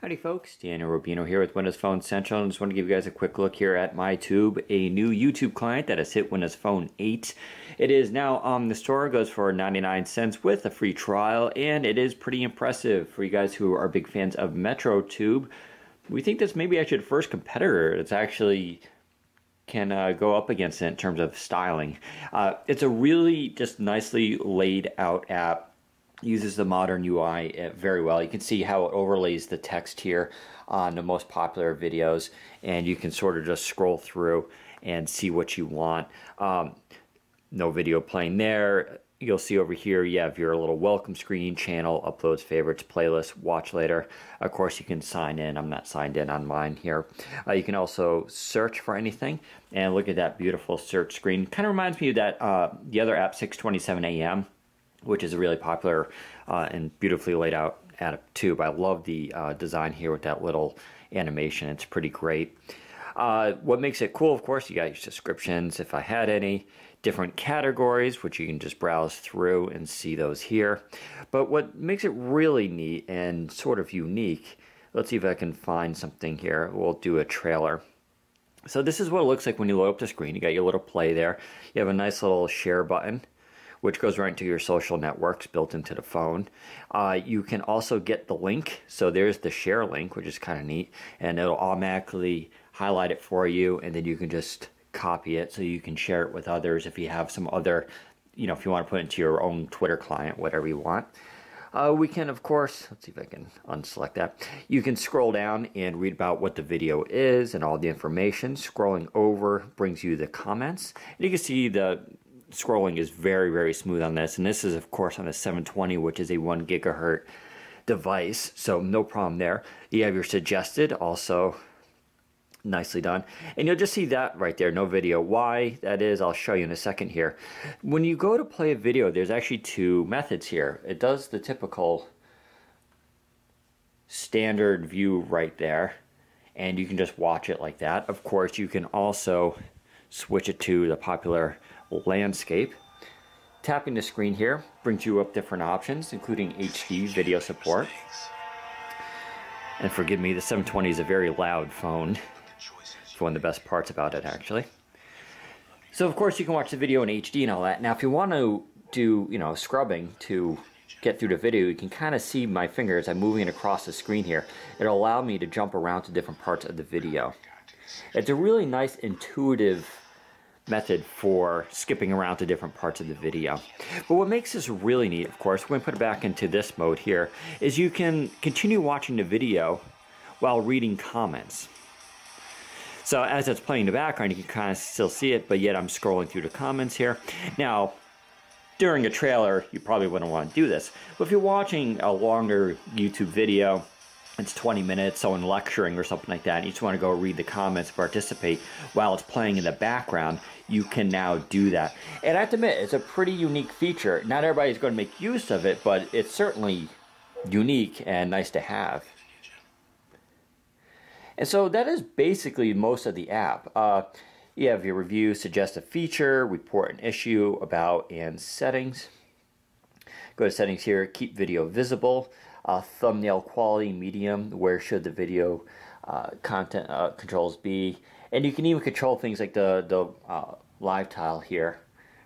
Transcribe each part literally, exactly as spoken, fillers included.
Howdy folks, Daniel Rubino here with Windows Phone Central, and just want to give you guys a quick look here at MyTube, a new YouTube client that has hit Windows Phone eight. It is now on the store, goes for ninety-nine cents with a free trial, and it is pretty impressive for you guys who are big fans of MetroTube. We think that's maybe actually the first competitor that's actually can uh, go up against it in terms of styling. Uh, it's a really just nicely laid out app. Uses the modern U I very well. You can see how it overlays the text here on the most popular videos, and you can sort of just scroll through and see what you want. Um, no video playing there. You'll see over here you have your little welcome screen, channel, uploads, favorites, playlist, watch later. Of course you can sign in. I'm not signed in on mine here. Uh, you can also search for anything, and look at that beautiful search screen. Kind of reminds me of that uh, the other app, six twenty-seven A M. Which is a really popular uh, and beautifully laid out app too. I love the uh, design here with that little animation. It's pretty great. Uh, what makes it cool, of course, you got your subscriptions, if I had any, different categories, which you can just browse through and see those here. But what makes it really neat and sort of unique, let's see if I can find something here. We'll do a trailer. So this is what it looks like when you load up the screen. You got your little play there. You have a nice little share button, which goes right into your social networks built into the phone. Uh, you can also get the link. So there's the share link, which is kind of neat, and it'll automatically highlight it for you, and then you can just copy it so you can share it with others if you have some other, you know, if you want to put it into your own Twitter client, whatever you want. Uh, we can, of course, let's see if I can unselect that. You can scroll down and read about what the video is and all the information. Scrolling over brings you the comments, and you can see the scrolling is very, very smooth on this, and this is of course on a seven twenty, which is a one gigahertz device, so no problem there. You have your suggested, also nicely done, and you'll just see that right there, no video. Why that is, I'll show you in a second here. When you go to play a video, there's actually two methods here. It does the typical standard view right there, and you can just watch it like that. Of course, you can also switch it to the popular landscape. Tapping the screen here brings you up different options, including H D video support. And forgive me, the seven twenty is a very loud phone. It's one of the best parts about it, actually. So of course you can watch the video in H D and all that. Now if you want to do, you know, scrubbing to get through the video, you can kind of see my fingers, I'm moving it across the screen here. It'll allow me to jump around to different parts of the video. It's a really nice, intuitive method for skipping around to different parts of the video. But what makes this really neat, of course, when we put it back into this mode here, is you can continue watching the video while reading comments. So as it's playing in the background, you can kind of still see it, but yet I'm scrolling through the comments here. Now, during a trailer, you probably wouldn't want to do this, but if you're watching a longer YouTube video, it's twenty minutes, someone lecturing or something like that, and you just want to go read the comments, participate while it's playing in the background, you can now do that. And I have to admit, it's a pretty unique feature. Not everybody's going to make use of it, but it's certainly unique and nice to have. And so that is basically most of the app. Uh, you have your review, suggest a feature, report an issue, about, and settings. Go to settings here, keep video visible. Uh, thumbnail quality, medium, where should the video uh, content uh, controls be, and you can even control things like the, the uh, live tile here,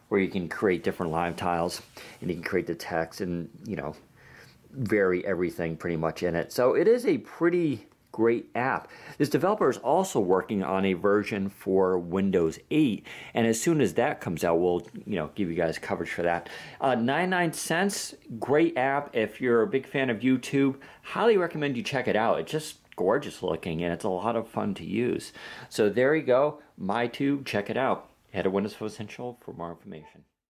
where you can create different live tiles, and you can create the text, and you know, vary everything pretty much in it. So it is a pretty great app. This developer is also working on a version for Windows eight, and as soon as that comes out, we'll you know give you guys coverage for that. Uh, ninety-nine cents, great app. If you're a big fan of YouTube, highly recommend you check it out. It's just gorgeous looking, and it's a lot of fun to use. So there you go, MyTube. Check it out. Head to Windows Phone Central for more information.